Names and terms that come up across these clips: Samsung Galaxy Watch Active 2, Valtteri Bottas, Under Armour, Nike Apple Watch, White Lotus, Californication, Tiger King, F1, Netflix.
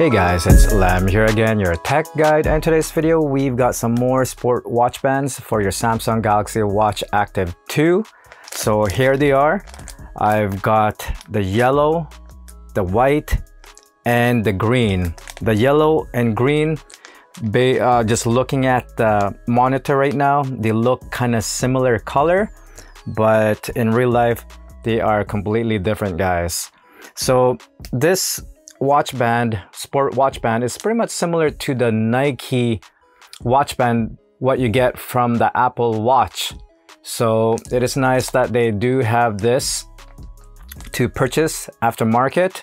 Hey guys, it's Lam here again, your tech guide, and today's video we've got some more sport watch bands for your Samsung Galaxy Watch Active 2. So here they are. I've got the yellow, the white, and the green. The yellow and green, just looking at the monitor right now, they look kind of similar color, but in real life they are completely different, guys. So this watch band, sport watch band, is pretty much similar to the Nike watch band, what you get from the Apple Watch. So it is nice that they do have this to purchase aftermarket,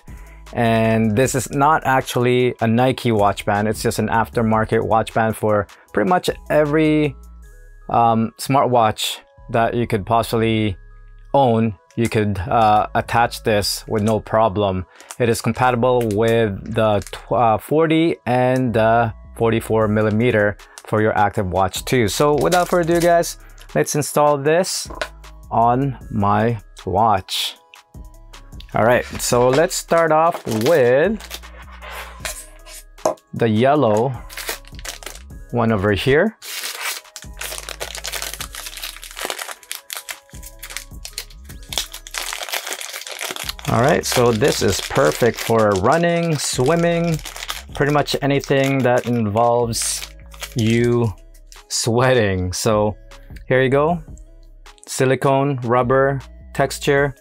and this is not actually a Nike watch band, it's just an aftermarket watch band for pretty much every smartwatch that you could possibly own. You could attach this with no problem. It is compatible with the 40 and the 44 millimeter for your Active Watch too. So without further ado, guys, let's install this on my watch. All right, so let's start off with the yellow one over here. All right, so this is perfect for running, swimming, pretty much anything that involves you sweating. So here you go, silicone, rubber texture,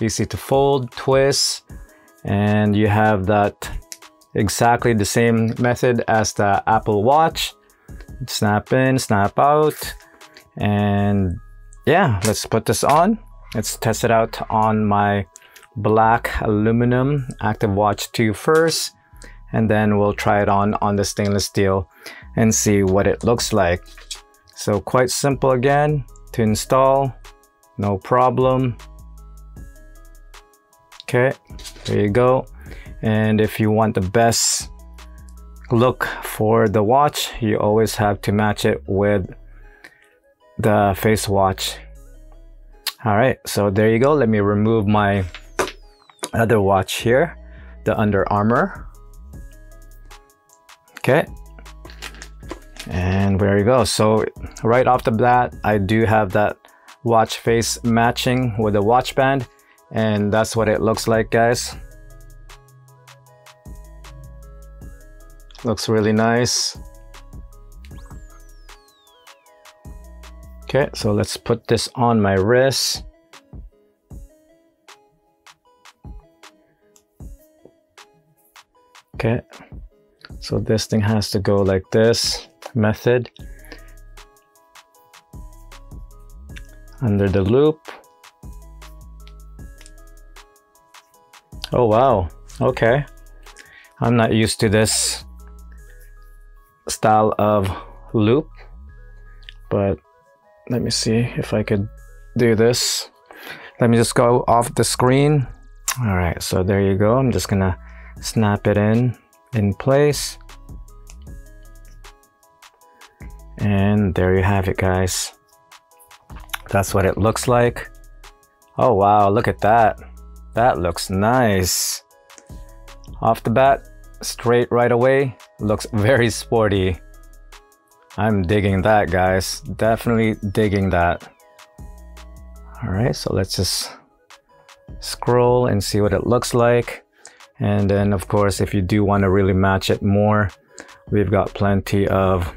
easy to fold, twist, and you have that exactly the same method as the Apple Watch. Snap in, snap out, and yeah, let's put this on. Let's test it out on my black aluminum Active Watch 2 first, and then we'll try it on the stainless steel and see what it looks like. So quite simple again to install, no problem. Okay, there you go. And if you want the best look for the watch, you always have to match it with the face watch. All right, so there you go. Let me remove my other watch here, the Under Armour. Okay, and there you go. So right off the bat, I do have that watch face matching with the watch band, and that's what it looks like, guys. Looks really nice. Okay, so let's put this on my wrist. Okay, so this thing has to go like this method under the loop. Oh wow, okay. I'm not used to this style of loop, but let me see if I could do this. Let me just go off the screen. All right, so there you go. I'm just gonna snap it in place. And there you have it, guys. That's what it looks like. Oh wow, look at that. That looks nice. Off the bat, straight right away. Looks very sporty. I'm digging that, guys. Definitely digging that. All right, so let's just scroll and see what it looks like. And then, of course, if you do want to really match it more, we've got plenty of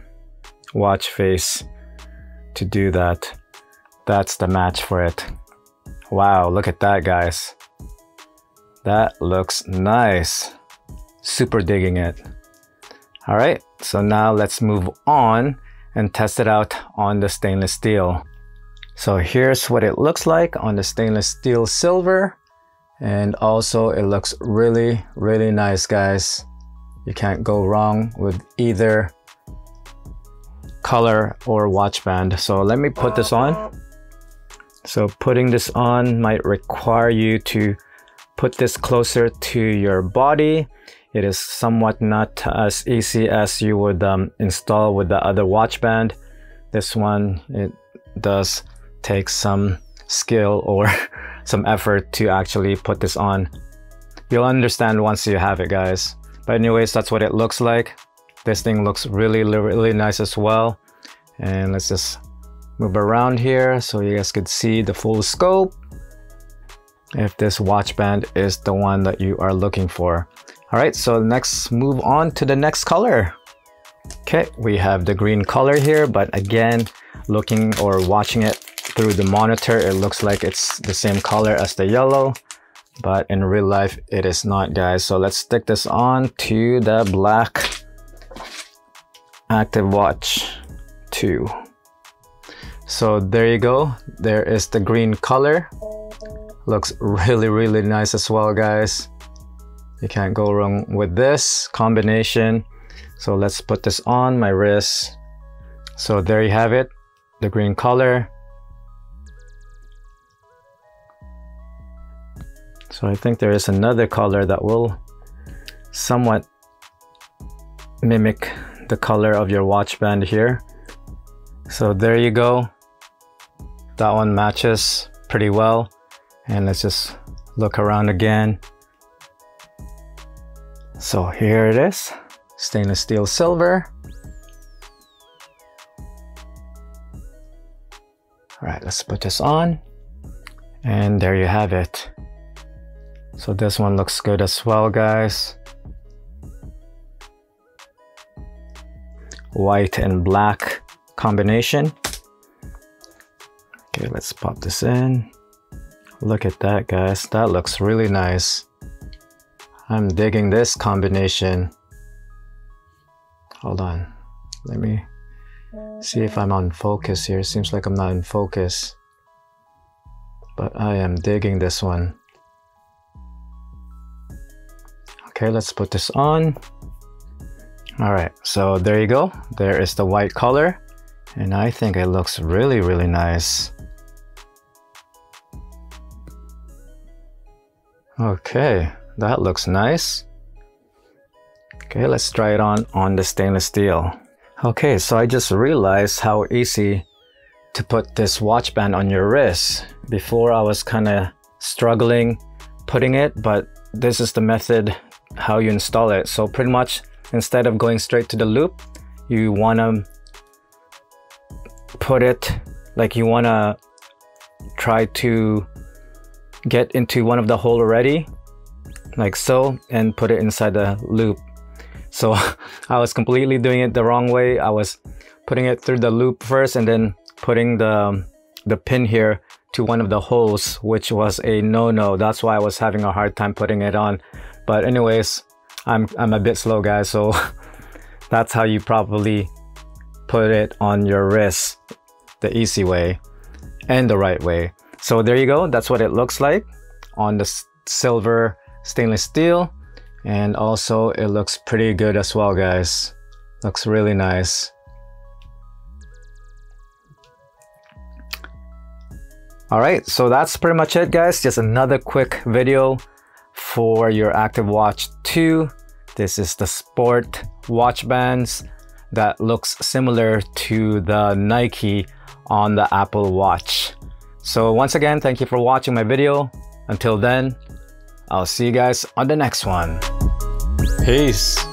watch face to do that. That's the match for it. Wow, look at that, guys. That looks nice. Super digging it. All right, so now let's move on and test it out on the stainless steel. So here's what it looks like on the stainless steel silver. And also it looks really, really nice, guys. You can't go wrong with either color or watch band. So let me put this on. So putting this on might require you to put this closer to your body. It is somewhat not as easy as you would install with the other watch band. This one, it does take some skill or some effort to actually put this on. You'll understand once you have it, guys. But anyways, that's what it looks like. This thing looks really, really nice as well. And let's just move around here so you guys could see the full scope, if this watch band is the one that you are looking for. All right, so next, move on to the next color. Okay, we have the green color here, but again, looking or watching it through the monitor, it looks like it's the same color as the yellow, but in real life, it is not, guys. So let's stick this on to the black Active Watch 2. So there you go. There is the green color. Looks really, really nice as well, guys. You can't go wrong with this combination. So let's put this on my wrist. So there you have it, the green color. So I think there is another color that will somewhat mimic the color of your watch band here. So there you go. That one matches pretty well. And let's just look around again. So here it is, stainless steel silver. All right, let's put this on. And there you have it. So this one looks good as well, guys. White and black combination. Okay, let's pop this in. Look at that, guys. That looks really nice. I'm digging this combination. Hold on. Let me see if I'm on focus here. Seems like I'm not in focus. But I am digging this one. Okay, let's put this on. All right, so there you go. There is the white color. And I think it looks really, really nice. Okay, that looks nice. Okay, let's try it on the stainless steel. Okay, so I just realized how easy to put this watch band on your wrist. Before I was kind of struggling putting it, but this is the method how you install it. So pretty much instead of going straight to the loop, you want to put it like you want to try to get into one of the hole already, like so, and put it inside the loop. So I was completely doing it the wrong way. I was putting it through the loop first and then putting the pin here to one of the holes, which was a no-no. That's why I was having a hard time putting it on. But anyways, I'm a bit slow, guys, so that's how you probably put it on your wrist, the easy way and the right way. So there you go, that's what it looks like on the silver stainless steel. And also it looks pretty good as well, guys. Looks really nice. All right, so that's pretty much it, guys. Just another quick video for your Active Watch 2. This is the sport watch bands that looks similar to the Nike on the Apple Watch. So once again, thank you for watching my video. Until then, I'll see you guys on the next one. Peace.